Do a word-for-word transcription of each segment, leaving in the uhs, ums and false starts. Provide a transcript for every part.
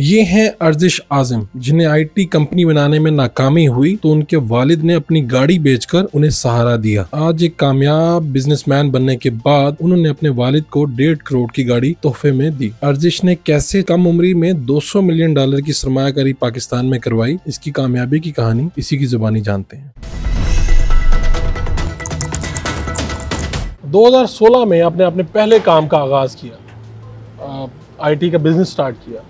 ये हैं अर्जिश आजम, जिन्हें आईटी कंपनी बनाने में नाकामी हुई तो उनके वालिद ने अपनी गाड़ी बेचकर उन्हें सहारा दिया। आज एक कामयाब बिजनेसमैन बनने के बाद उन्होंने अपने वालिद को डेढ़ करोड़ की गाड़ी तोहफे में दी। अर्जिश ने कैसे कम उम्री में दो सौ मिलियन डॉलर की सरमायाकारी पाकिस्तान में करवाई, इसकी कामयाबी की कहानी इसी की जुबानी जानते हैं। दो हज़ार सोलह में आपने अपने पहले काम का आगाज़ किया, आईटी का बिजनेस स्टार्ट किया,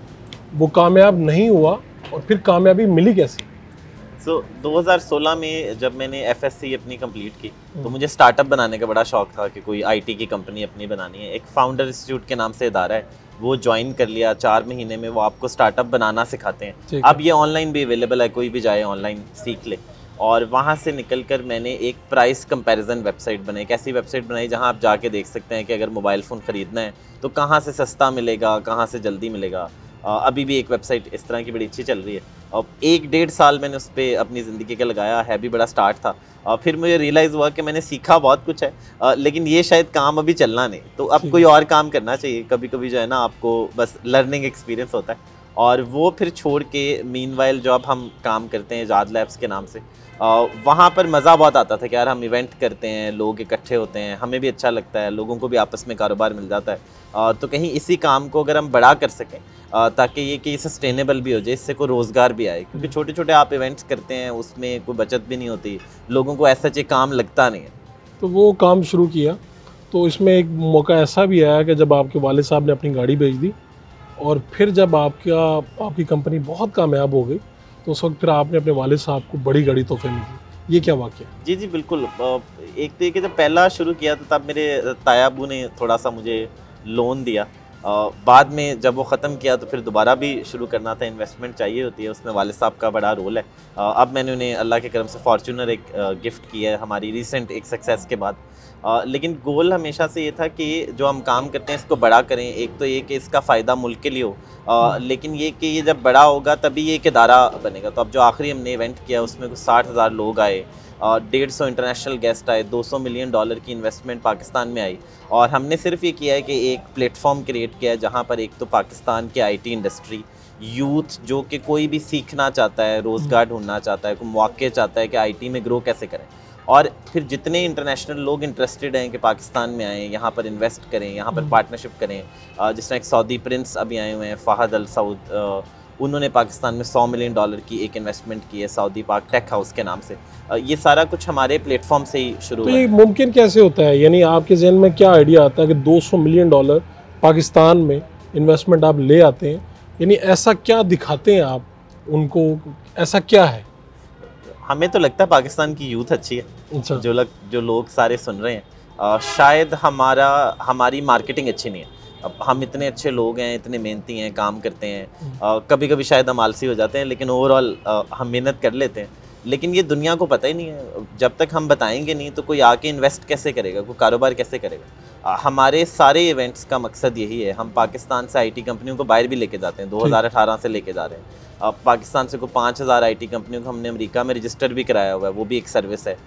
वो कामयाब नहीं हुआ और फिर कामयाबी मिली कैसे? सो so, दो हज़ार सोलह में जब मैंने एफ एस सी अपनी कंप्लीट की तो मुझे स्टार्टअप बनाने का बड़ा शौक़ था कि कोई आईटी की कंपनी अपनी बनानी है। एक फाउंडर इंस्टीट्यूट के नाम से इदारा है, वो ज्वाइन कर लिया। चार महीने में वो आपको स्टार्टअप बनाना सिखाते हैं। अब ये ऑनलाइन भी अवेलेबल है, कोई भी जाए ऑनलाइन सीख ले। और वहाँ से निकलकर मैंने एक प्राइस कंपैरिजन वेबसाइट बनाई, एक ऐसी वेबसाइट बनाई जहाँ आप जाके देख सकते हैं कि अगर मोबाइल फ़ोन ख़रीदना है तो कहाँ से सस्ता मिलेगा, कहाँ से जल्दी मिलेगा। अभी भी एक वेबसाइट इस तरह की बड़ी अच्छी चल रही है। और एक डेढ़ साल मैंने उस पर अपनी ज़िंदगी का लगाया है, भी बड़ा स्टार्ट था। और फिर मुझे रियलाइज़ हुआ कि मैंने सीखा बहुत कुछ है, लेकिन ये शायद काम अभी चलना नहीं, तो अब कोई और काम करना चाहिए। कभी कभी जो है ना आपको बस लर्निंग एक्सपीरियंस होता है। और वो फिर छोड़ के मीनवाइल जो अब हम काम करते हैं इजाद लैब्स के नाम से, वहाँ पर मज़ा बहुत आता था कि यार हम इवेंट करते हैं, लोग इकट्ठे होते हैं, हमें भी अच्छा लगता है, लोगों को भी आपस में कारोबार मिल जाता है। तो कहीं इसी काम को अगर हम बड़ा कर सकें ताकि ये कि सस्टेनेबल भी हो जाए, इससे कोई रोज़गार भी आए। क्योंकि छोटे छोटे आप इवेंट्स करते हैं, उसमें कोई बचत भी नहीं होती, लोगों को ऐसा चाहिए काम लगता नहीं है। तो वो काम शुरू किया, तो इसमें एक मौका ऐसा भी आया कि जब आपके वालिद साहब ने अपनी गाड़ी बेच दी और फिर जब आपका आपकी कंपनी बहुत कामयाब हो गई तो उस वक्त फिर आपने अपने वालिद साहब को बड़ी गाड़ी तोहफे में दी, ये क्या वाकया? जी जी बिल्कुल। एक तो ये कि जब पहला शुरू किया तो तब मेरे तायाबू ने थोड़ा सा मुझे लोन दिया। बाद में जब वो ख़त्म किया तो फिर दोबारा भी शुरू करना था, इन्वेस्टमेंट चाहिए होती है, उसमें वालिद साहब का बड़ा रोल है। अब मैंने उन्हें अल्लाह के करम से फॉर्चूनर एक गिफ्ट किया है हमारी रिसेंट एक सक्सेस के बाद। लेकिन गोल हमेशा से ये था कि जो हम काम करते हैं इसको बड़ा करें। एक तो ये कि इसका फ़ायदा मुल्क के लिए हो, लेकिन ये कि ये जब बड़ा होगा तभी ये एक अदारा बनेगा। तो अब जो आखिरी हमने इवेंट किया उसमें कुछ साठ हज़ार लोग आए, डेढ़ सौ इंटरनेशनल गेस्ट आए, दो सौ मिलियन डॉलर की इन्वेस्टमेंट पाकिस्तान में आई। और हमने सिर्फ ये किया है कि एक प्लेटफॉर्म क्रिएट किया है जहाँ पर एक तो पाकिस्तान के आईटी इंडस्ट्री यूथ, जो कि कोई भी सीखना चाहता है, रोज़गार ढूंढना चाहता है, कोई मौके चाहता है कि आईटी में ग्रो कैसे करें, और फिर जितने इंटरनेशनल लोग इंटरेस्टेड हैं कि पाकिस्तान में आएँ, यहाँ पर इन्वेस्ट करें, यहाँ पर पार्टनरशिप करें। जिस तरह एक सऊदी प्रिंस अभी आए हुए हैं फहद अल सऊद, उन्होंने पाकिस्तान में सौ मिलियन डॉलर की एक इन्वेस्टमेंट की है सऊदी पार्क टेक हाउस के नाम से। ये सारा कुछ हमारे प्लेटफॉर्म से ही शुरू हुआ। तो ये मुमकिन कैसे होता है, यानी आपके जहन में क्या आइडिया आता है कि दो सौ मिलियन डॉलर पाकिस्तान में इन्वेस्टमेंट आप ले आते हैं, यानी ऐसा क्या दिखाते हैं आप उनको, ऐसा क्या है? हमें तो लगता है पाकिस्तान की यूथ अच्छी है, जो लग, जो लोग सारे सुन रहे हैं। आ, शायद हमारा हमारी मार्केटिंग अच्छी नहीं है। अब हम इतने अच्छे लोग हैं, इतने मेहनती हैं, काम करते हैं, कभी कभी शायद हम आलसी हो जाते हैं, लेकिन ओवरऑल हम मेहनत कर लेते हैं। लेकिन ये दुनिया को पता ही नहीं है, जब तक हम बताएंगे नहीं तो कोई आके इन्वेस्ट कैसे करेगा, कोई कारोबार कैसे करेगा। हमारे सारे इवेंट्स का मकसद यही है। हम पाकिस्तान से आईटी कंपनियों को बाहर भी लेके जाते हैं, दो हज़ार अठारह से लेके जा रहे हैं। अब पाकिस्तान से कोई पाँच हज़ार आई टी कंपनियों को हमने अमेरिका में रजिस्टर भी कराया हुआ है, वो भी एक सर्विस है।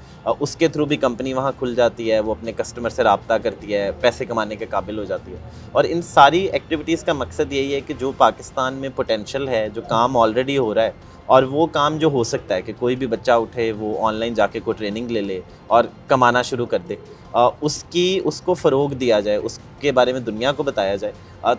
उसके थ्रू भी कंपनी वहाँ खुल जाती है, वो अपने कस्टमर से रब्ता करती है, पैसे कमाने के काबिल हो जाती है। और इन सारी एक्टिविटीज़ का मकसद यही है कि जो पाकिस्तान में पोटेंशल है, जो काम ऑलरेडी हो रहा है और वो काम जो हो सकता है कि कोई भी बच्चा उठे, वो ऑनलाइन जाके कोई ट्रेनिंग ले ले और कमाना शुरू कर दे, उसकी उसको फ़रोग दिया जाए, उसके बारे में दुनिया को बताया जाए,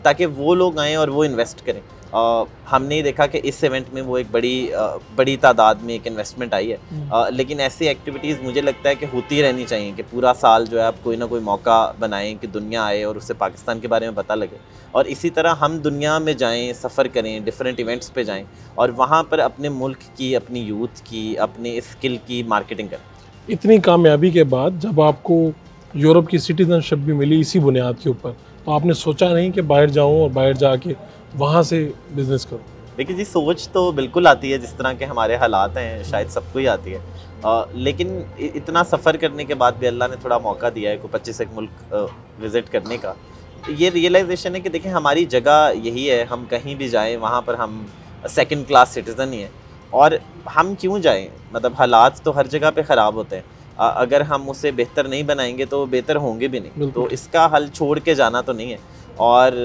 ताकि वो लोग आएँ और वो इन्वेस्ट करें। आ, हमने देखा कि इस इवेंट में वो एक बड़ी आ, बड़ी तादाद में एक इन्वेस्टमेंट आई है। आ, लेकिन ऐसी एक्टिविटीज़ मुझे लगता है कि होती रहनी चाहिए कि पूरा साल जो है आप कोई ना कोई मौका बनाएं कि दुनिया आए और उससे पाकिस्तान के बारे में पता लगे। और इसी तरह हम दुनिया में जाएं, सफ़र करें, डिफरेंट इवेंट्स पे जाएं और वहाँ पर अपने मुल्क की, अपनी यूथ की, अपने स्किल की मार्केटिंग करें। इतनी कामयाबी के बाद जब आपको यूरोप की सिटीजनशिप भी मिली इसी बुनियाद के ऊपर, तो आपने सोचा नहीं कि बाहर जाऊँ और बाहर जाके वहाँ से बिज़नेस करो? देखिए जी, सोच तो बिल्कुल आती है, जिस तरह के हमारे हालात हैं शायद सबको ही आती है। आ, लेकिन इतना सफ़र करने के बाद भी अल्लाह ने थोड़ा मौका दिया है कोई पच्चीस एक मुल्क विज़िट करने का। ये रियलाइजेशन है कि देखिए हमारी जगह यही है, हम कहीं भी जाएं वहाँ पर हम सेकंड क्लास सिटीज़न ही हैं। और हम क्यों जाएं, मतलब हालात तो हर जगह पे ख़राब होते हैं, अगर हम उसे बेहतर नहीं बनाएंगे तो बेहतर होंगे भी नहीं। तो इसका हल छोड़ के जाना तो नहीं है। और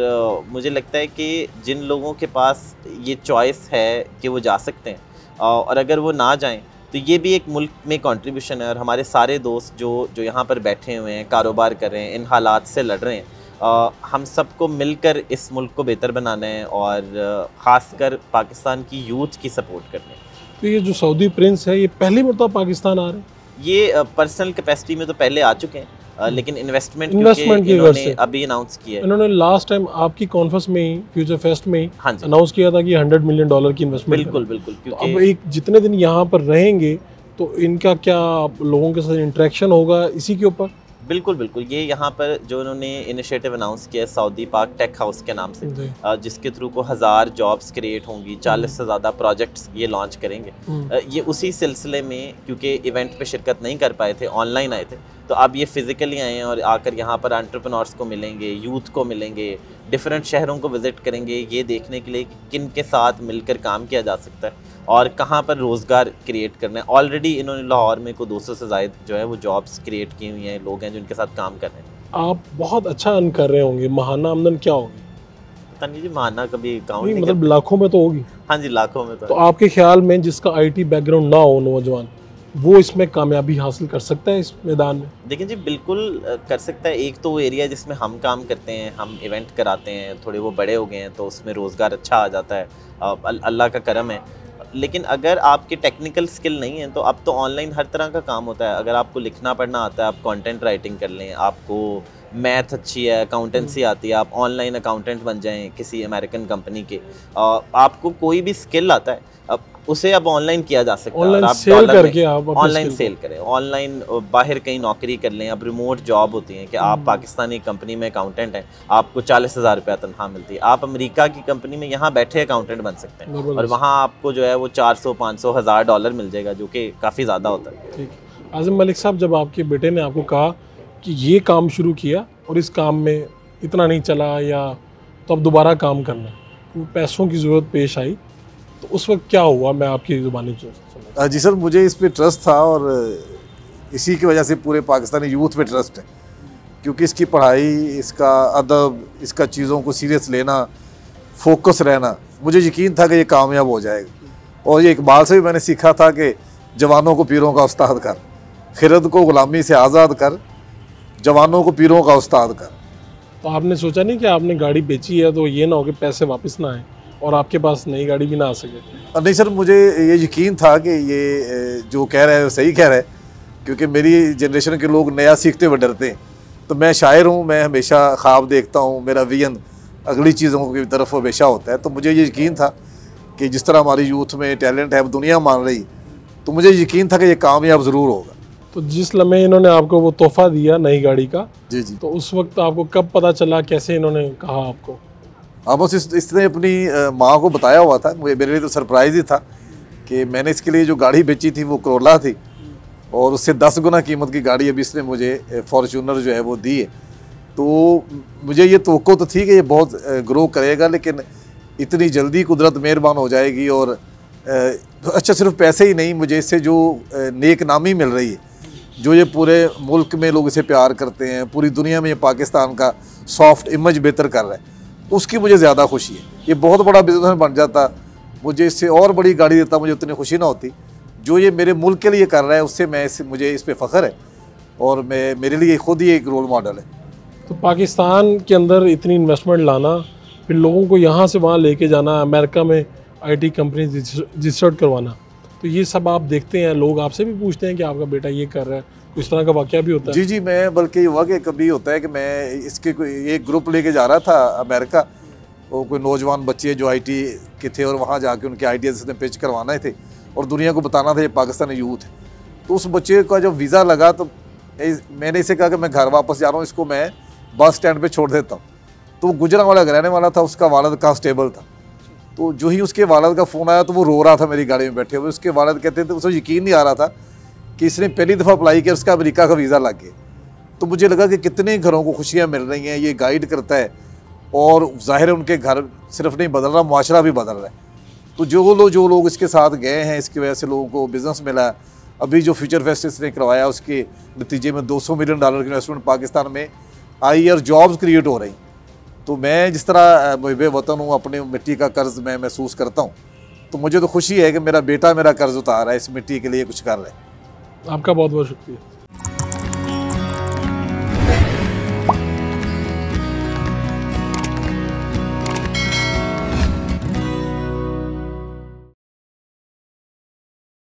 मुझे लगता है कि जिन लोगों के पास ये चॉइस है कि वो जा सकते हैं और अगर वो ना जाएं तो ये भी एक मुल्क में कंट्रीब्यूशन है। और हमारे सारे दोस्त जो जो यहाँ पर बैठे हुए हैं, कारोबार कर रहे हैं, इन हालात से लड़ रहे हैं, हम सबको मिलकर इस मुल्क को बेहतर बनाना है और ख़ासकर पाकिस्तान की यूथ की सपोर्ट करनी है। तो ये जो सऊदी प्रिंस है ये पहली मतलब पाकिस्तान आ रहे हैं, ये पर्सनल कैपेसिटी में तो पहले आ चुके हैं लेकिन इन्वेस्टमेंट इन्वेस्टमेंट की इन्होंने अभी अनाउंस किया है। इन्होंने लास्ट टाइम आपकी कॉन्फ्रेंस में ही, फ्यूचर फेस्ट में ही हाँ अनाउंस किया था कि हंड्रेड मिलियन डॉलर की इन्वेस्टमेंट। बिल्कुल बिल्कुल तो अब एक जितने दिन यहाँ पर रहेंगे तो इनका क्या लोगों के साथ इंटरेक्शन होगा इसी के ऊपर? बिल्कुल बिल्कुल, ये यहाँ पर जो उन्होंने इनिशिएटिव अनाउंस किया है सऊदी पार्क टेक हाउस के नाम से, जिसके थ्रू को हज़ार जॉब्स क्रिएट होंगी, चालीस से ज़्यादा प्रोजेक्ट्स ये लॉन्च करेंगे। ये उसी सिलसिले में, क्योंकि इवेंट पे शिरकत नहीं कर पाए थे, ऑनलाइन आए थे, तो अब ये फिज़िकली आए हैं और आकर यहाँ पर एंटरप्रेन्योर्स को मिलेंगे, यूथ को मिलेंगे, डिफरेंट शहरों को विज़िट करेंगे ये देखने के लिए कि किन के साथ मिलकर काम किया जा सकता है और कहाँ पर रोज़गार क्रिएट करना है। ऑलरेडी इन्होंने लाहौर में को दो सौ से ज़्यादा जो है वो जॉब्स क्रिएट की हुई हैं, लोग हैं जिनके साथ काम कर रहे हैं। आप बहुत अच्छा अर्न कर रहे होंगे, महाना आमदन क्या होगी? पता नहीं जी, महाना कभी काउंट नहीं, मतलब लाखों में तो होगी। हाँ जी, लाखों में तो। तो आपके ख्याल में जिसका आई टी बैकग्राउंड ना हो नौजवान, वो इसमें कामयाबी हासिल कर सकता है इस मैदान में? देखिए जी, बिल्कुल कर सकता है। एक तो वो एरिया जिसमें हम काम करते हैं, हम इवेंट कराते हैं, थोड़े वो बड़े हो गए हैं तो उसमें रोज़गार अच्छा आ जाता है, अल्लाह का करम है। लेकिन अगर आपके टेक्निकल स्किल नहीं है तो अब तो ऑनलाइन हर तरह का काम होता है। अगर आपको लिखना पढ़ना आता है, आप कंटेंट राइटिंग कर लें, आपको मैथ अच्छी है, अकाउंटेंसी आती है, आप ऑनलाइन अकाउंटेंट बन जाएं किसी अमेरिकन कंपनी के, आपको कोई भी स्किल आता है अब उसे अब ऑनलाइन किया जा सकता है। आप सेल करके, आप ऑनलाइन सेल करें, ऑनलाइन बाहर कहीं नौकरी कर लें। अब रिमोट जॉब होती हैं कि आप पाकिस्तानी कंपनी में अकाउंटेंट हैं, आपको चालीस हज़ार रुपया तनख्वाह मिलती है, आप अमेरिका की कंपनी में यहाँ बैठे अकाउंटेंट बन सकते हैं और वहाँ आपको जो है वो चार सौ पाँच सौ हज़ार डॉलर मिल जाएगा, जो कि काफ़ी ज़्यादा होता है। आज़म मलिक साहब, जब आपके बेटे ने आपको कहा कि ये काम शुरू किया और इस काम में इतना नहीं चला या तो अब दोबारा काम करना, तो पैसों की ज़रूरत पेश आई, तो उस वक्त क्या हुआ? मैं आपकी ज़ुबानी चुनूँगा। जी सर, मुझे इस पे ट्रस्ट था और इसी की वजह से पूरे पाकिस्तानी यूथ पे ट्रस्ट है, क्योंकि इसकी पढ़ाई, इसका अदब, इसका चीज़ों को सीरियस लेना, फोकस रहना, मुझे यकीन था कि ये कामयाब हो जाएगा। और ये इकबाल से भी मैंने सीखा था कि जवानों को पीरों का उस्ताद कर, खिरद को ग़ुलामी से आज़ाद कर, जवानों को पीरों का उस्ताद कर। तो आपने सोचा नहीं कि आपने गाड़ी बेची है तो ये ना हो कि पैसे वापस ना आए और आपके पास नई गाड़ी भी ना आ सके? नहीं सर, मुझे ये यकीन था कि ये जो कह रहा है वो सही कह रहा है, क्योंकि मेरी जनरेशन के लोग नया सीखते हुए डरते हैं। तो मैं शायर हूँ, मैं हमेशा ख्वाब देखता हूँ, मेरा विजन अगली चीज़ों की तरफ हमेशा होता है। तो मुझे ये यकीन था कि जिस तरह हमारी यूथ में टैलेंट है, दुनिया मान रही, तो मुझे यकीन था कि ये कामयाब ज़रूर होगा। तो जिस लम्हे इन्होंने आपको वो तोहफा दिया नई गाड़ी का, जी जी, तो उस वक्त आपको कब पता चला, कैसे इन्होंने कहा आपको? अब बस इस, इसने अपनी माँ को बताया हुआ था। मुझे, मेरे लिए तो सरप्राइज़ ही था कि मैंने इसके लिए जो गाड़ी बेची थी वो करोला थी और उससे दस गुना कीमत की गाड़ी अभी इसने मुझे फॉर्चूनर जो है वो दी है। तो मुझे ये तवक्को तो थी कि ये बहुत ग्रो करेगा, लेकिन इतनी जल्दी कुदरत मेहरबान हो जाएगी। और अच्छा, सिर्फ पैसे ही नहीं, मुझे इससे जो नेक नामी मिल रही है, जो ये पूरे मुल्क में लोग इसे प्यार करते हैं, पूरी दुनिया में ये पाकिस्तान का सॉफ्ट इमेज बेहतर कर रहा है, उसकी मुझे ज़्यादा खुशी है। ये बहुत बड़ा बिजनेस बन जाता, मुझे इससे और बड़ी गाड़ी देता, मुझे उतनी खुशी ना होती। जो ये मेरे मुल्क के लिए कर रहा है, उससे मैं इस, मुझे इस पे फ़ख्र है और मैं, मेरे लिए ख़ुद ही एक रोल मॉडल है। तो पाकिस्तान के अंदर इतनी इन्वेस्टमेंट लाना, फिर लोगों को यहाँ से वहाँ लेके जाना, अमेरिका में आई टी कंपनी रजिस्टर्ड करवाना, तो ये सब आप देखते हैं, लोग आपसे भी पूछते हैं कि आपका बेटा ये कर रहा है, इस तरह का वाक़या भी होता है? जी जी, मैं बल्कि हुआ कि कभी होता है कि मैं इसके कोई एक ग्रुप लेके जा रहा था अमेरिका, और कोई नौजवान बच्चे जो आईटी के थे और वहाँ जाके उनके आइडियाज़ ने पिच करवाने थे और दुनिया को बताना था ये पाकिस्तानी यूथ है। तो उस बच्चे का जब वीज़ा लगा तो मैंने इसे कहा कि मैं घर वापस जा रहा हूँ, इसको मैं बस स्टैंड पर छोड़ देता हूँ। तो गुजरा वाला रहने वाला था, उसका वालद कांस्टेबल था। तो जो ही उसके वालद का फ़ोन आया तो वो रो रहा था मेरी गाड़ी में बैठे हुए। उसके वालद कहते थे, उसे यकीन नहीं आ रहा था कि इसने पहली दफ़ा अप्लाई किया, उसका अमेरिका का वीज़ा लग गया। तो मुझे लगा कि कितने घरों को खुशियाँ मिल रही हैं, ये गाइड करता है और ज़ाहिर है उनके घर सिर्फ नहीं बदल रहा, माशरा भी बदल रहा है। तो जो लोग जो लोग इसके साथ गए हैं, इसकी वजह से लोगों को बिज़नेस मिला। अभी जो फ्यूचर फेस्ट इसने करवाया, उसके नतीजे में दो सौ मिलियन डॉलर की इन्वेस्टमेंट पाकिस्तान में आई और जॉब्स क्रिएट हो रही। तो मैं जिस तरह बेवतन हूँ, अपनी मिट्टी का कर्ज मैं महसूस करता हूँ, तो मुझे तो खुशी है कि मेरा बेटा मेरा कर्ज उतार रहा है, इस मिट्टी के लिए कुछ कर रहा है। आपका बहुत बहुत शुक्रिया।